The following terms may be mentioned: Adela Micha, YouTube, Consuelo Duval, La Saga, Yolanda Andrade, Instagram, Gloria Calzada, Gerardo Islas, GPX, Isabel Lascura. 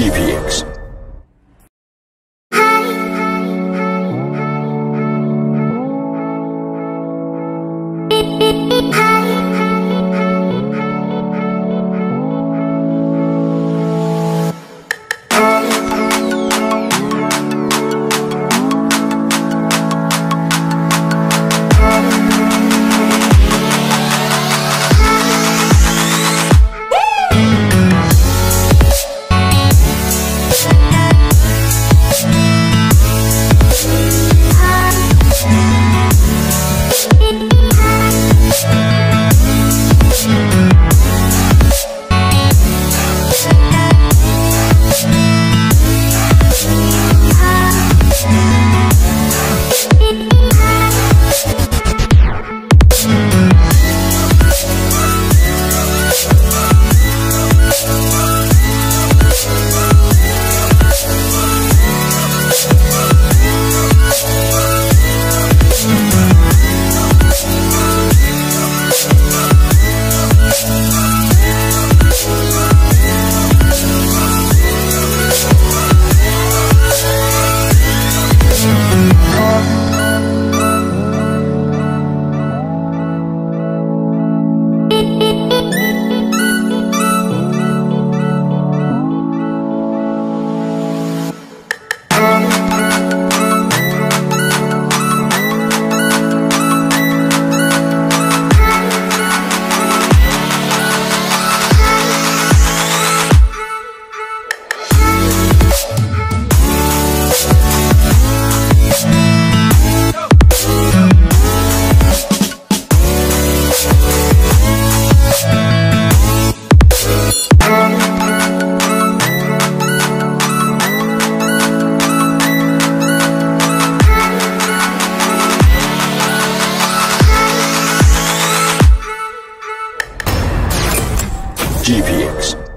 GPX. GPX.